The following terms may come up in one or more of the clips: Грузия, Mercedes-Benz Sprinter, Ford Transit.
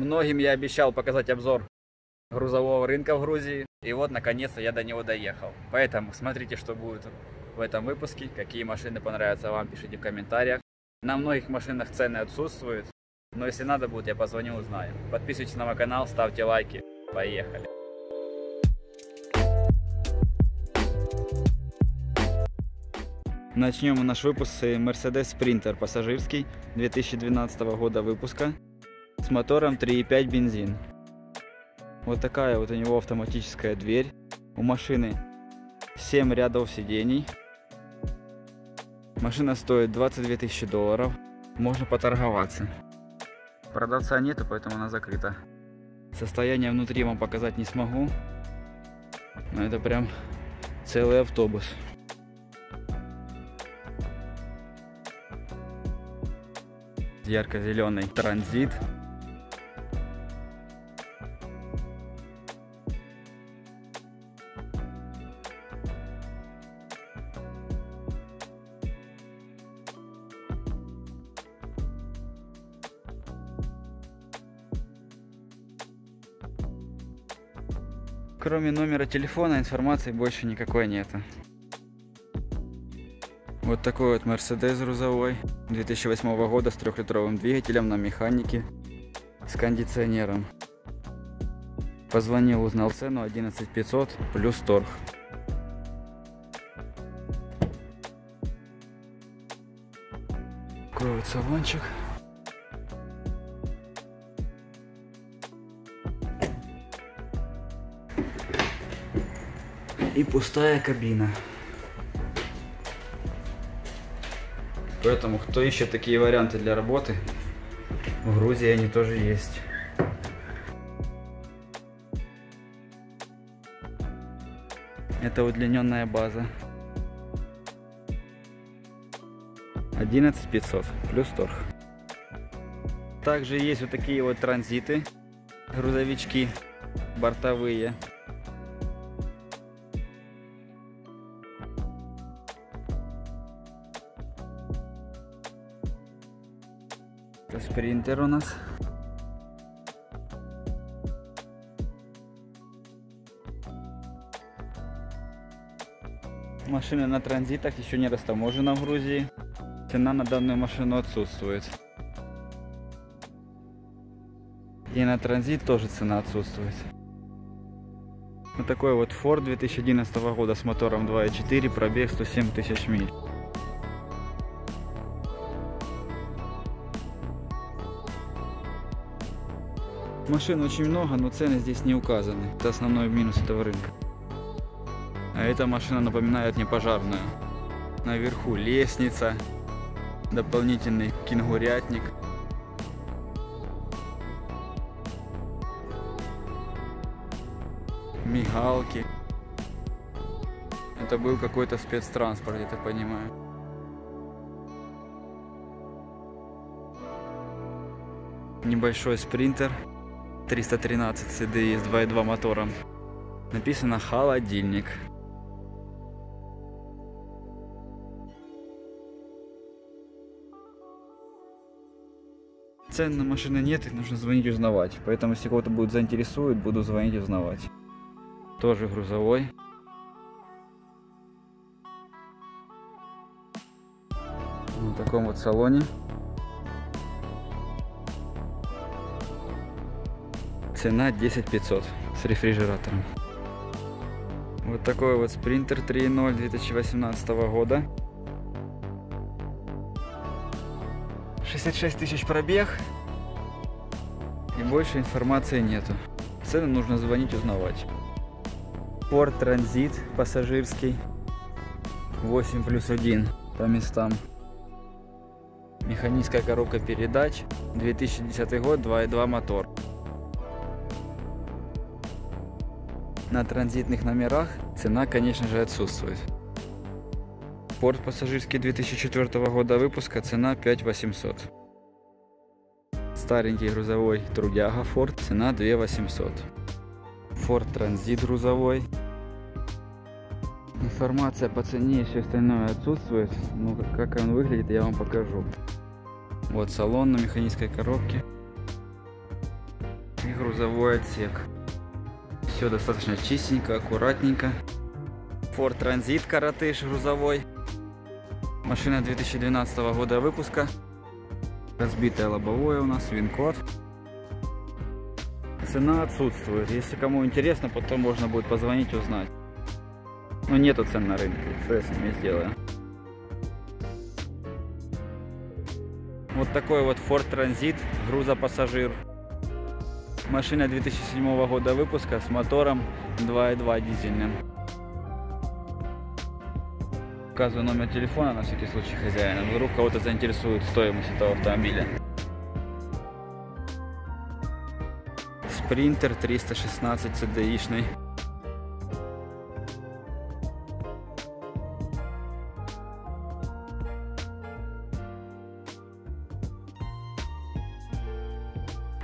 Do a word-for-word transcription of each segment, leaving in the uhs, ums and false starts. Многим я обещал показать обзор грузового рынка в Грузии, и вот наконец-то я до него доехал. Поэтому смотрите, что будет в этом выпуске, какие машины понравятся вам, пишите в комментариях. На многих машинах цены отсутствуют, но если надо будет, я позвоню, узнаю. Подписывайтесь на мой канал, ставьте лайки. Поехали! Начнем наш выпуск с Mercedes Sprinter пассажирский две тысячи двенадцатого года выпуска с мотором три и пять бензин. Вот такая вот у него автоматическая дверь. У машины семь рядов сидений. Машина стоит двадцать две тысячи долларов. Можно поторговаться. Продавца нету, поэтому она закрыта. Состояние внутри вам показать не смогу. Но это прям целый автобус. Ярко-зеленый транзит. Кроме номера телефона информации больше никакой нету. Вот такой вот Mercedes грузовой две тысячи восьмого года с трехлитровым двигателем на механике с кондиционером. Позвонил, узнал цену одиннадцать тысяч пятьсот плюс торг. Такой вот салончик. И пустая кабина. Поэтому, кто ищет такие варианты для работы, в Грузии они тоже есть. Это удлиненная база. одиннадцать тысяч пятьсот плюс торг. Также есть вот такие вот транзиты, грузовички бортовые. Спринтер у нас. Машина на транзитах еще не растаможена в Грузии. Цена на данную машину отсутствует. И на транзит тоже цена отсутствует. Вот такой вот Ford две тысячи одиннадцатого года с мотором два и четыре, пробег сто семь тысяч миль. Машин очень много, но цены здесь не указаны. Это основной минус этого рынка. А эта машина напоминает мне пожарную. Наверху лестница, дополнительный кенгурятник. Мигалки. Это был какой-то спецтранспорт, я так понимаю. Небольшой спринтер. триста тринадцать си ди и с два и два мотором. Написано холодильник. Цен на машины нет, их нужно звонить и узнавать. Поэтому если кого-то будет заинтересует, буду звонить и узнавать. Тоже грузовой. В таком вот салоне. Цена десять тысяч пятьсот с рефрижератором. Вот такой вот спринтер три и ноль две тысячи восемнадцатого года. шестьдесят шесть тысяч пробег. И больше информации нету. Цены нужно звонить узнавать. Ford Transit пассажирский. восемь плюс один по местам. Механическая коробка передач. две тысячи десятый год, два и два мотор. На транзитных номерах цена, конечно же, отсутствует. Ford пассажирский две тысячи четвёртого года выпуска, цена пять тысяч восемьсот. Старенький грузовой трудяга Ford, цена две тысячи восемьсот. Ford Transit грузовой. Информация по цене и все остальное отсутствует, но как он выглядит, я вам покажу. Вот салон на механической коробке. и грузовой отсек. Все достаточно чистенько, аккуратненько. Ford Transit коротыш грузовой. Машина две тысячи двенадцатого года выпуска. Разбитое лобовое у нас, ВИН-код. Цена отсутствует. Если кому интересно, потом можно будет позвонить, узнать. Но нету цен на рынке. Что я с ними сделаю? Вот такой вот Ford Transit грузопассажир. Машина две тысячи седьмого года выпуска с мотором два и два дизельным. Указываю номер телефона на всякий случай хозяина. Вдруг кого-то заинтересует стоимость этого автомобиля. Спринтер триста шестнадцать си ди ишный.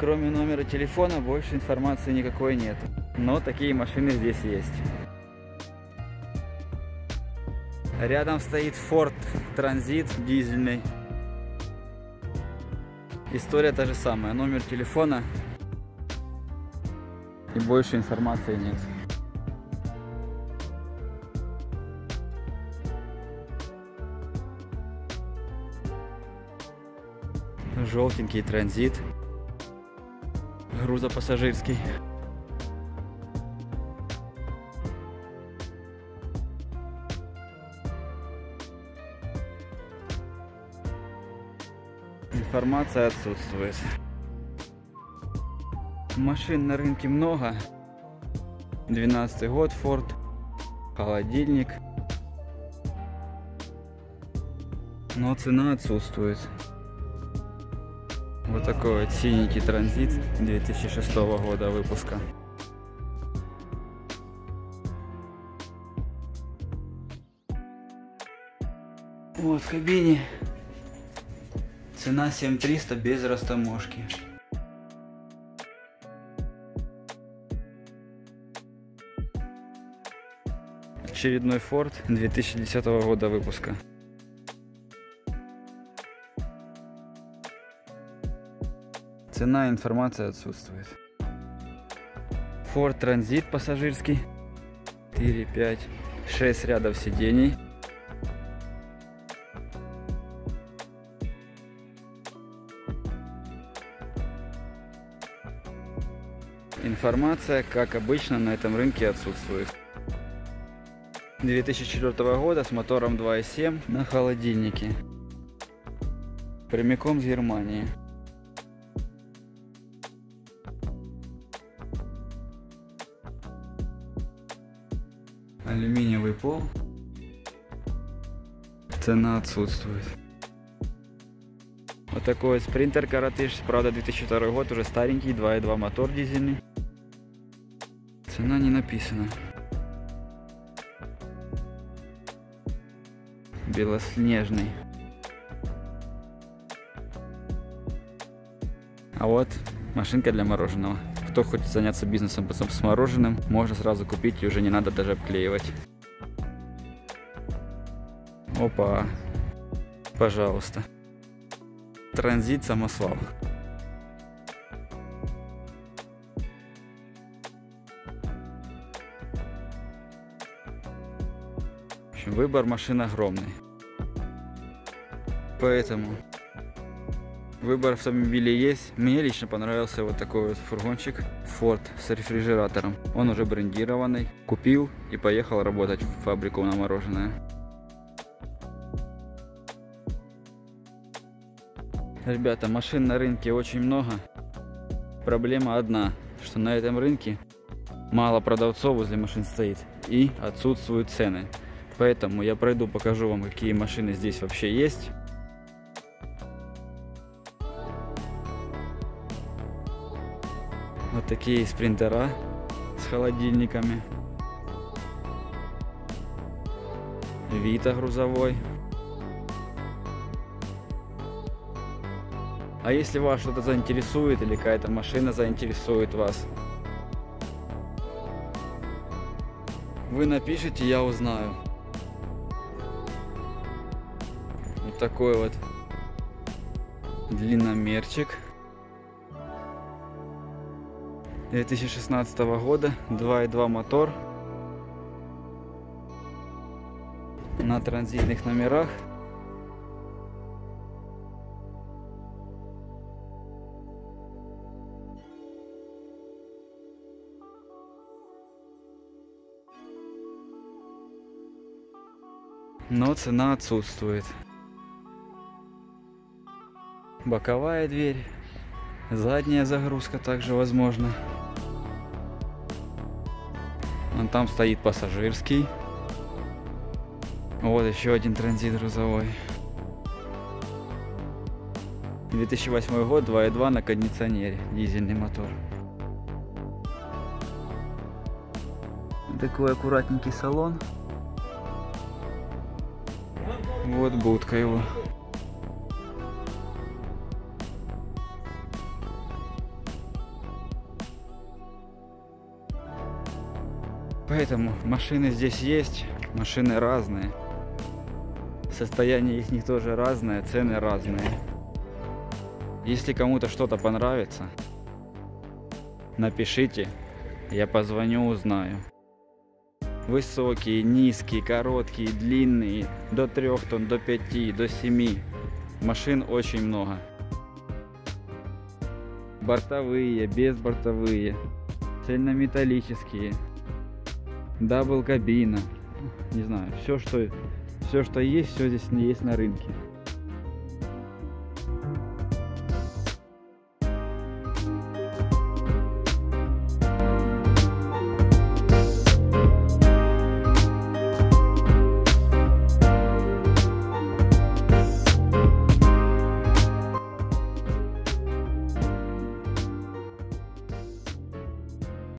Кроме номера телефона больше информации никакой нет, но такие машины здесь есть. Рядом стоит Ford Transit дизельный. История та же самая, номер телефона и больше информации нет. Желтенький Транзит. Грузопассажирский. Информация отсутствует. Машин на рынке много. двенадцатый год, Ford. Холодильник. Но цена отсутствует. Вот такой вот синенький Транзит две тысячи шестого года выпуска. Вот в кабине. Цена семь триста без растаможки. Очередной Ford две тысячи десятого года выпуска. Цена, информация отсутствует. Ford Transit пассажирский. четыре, пять, шесть рядов сидений. Информация, как обычно, на этом рынке отсутствует. две тысячи четвёртого года с мотором два и семь на холодильнике. Прямиком с Германии. Алюминиевый пол. Цена отсутствует. Вот такой Спринтер коротыш, правда две тысячи второй год, уже старенький, два и два мотор дизельный. Цена не написана. Белоснежный. А вот машинка для мороженого. Кто хочет заняться бизнесом с мороженым, можно сразу купить и уже не надо даже обклеивать. Опа, пожалуйста. Транзит самосвал. В общем, выбор машин огромный. Поэтому... Выбор автомобилей есть. Мне лично понравился вот такой вот фургончик Ford с рефрижератором. Он уже брендированный. Купил и поехал работать в фабрику на мороженое. Ребята, машин на рынке очень много. Проблема одна, что на этом рынке мало продавцов возле машин стоит и отсутствуют цены. Поэтому я пройду, покажу вам, какие машины здесь вообще есть. Вот такие спринтера с холодильниками. Вита грузовой. А если вас что-то заинтересует или какая-то машина заинтересует вас, вы напишите, я узнаю. Вот такой вот длинномерчик. две тысячи шестнадцатого года, два и два мотор, на транзитных номерах. Но цена отсутствует. Боковая дверь, задняя загрузка также возможна. Вон там стоит пассажирский. Вот еще один транзит грузовой. две тысячи восьмой год, два и два на кондиционере, дизельный мотор. Такой аккуратненький салон. Вот будка его. Поэтому машины здесь есть, машины разные. Состояние их тоже разное, цены разные. Если кому-то что-то понравится, напишите, я позвоню, узнаю. Высокие, низкие, короткие, длинные, до трёх тонн, до пяти, до семи. Машин очень много. Бортовые, безбортовые, цельнометаллические, дабл-кабина. Не знаю, все что, все, что есть, все здесь есть на рынке.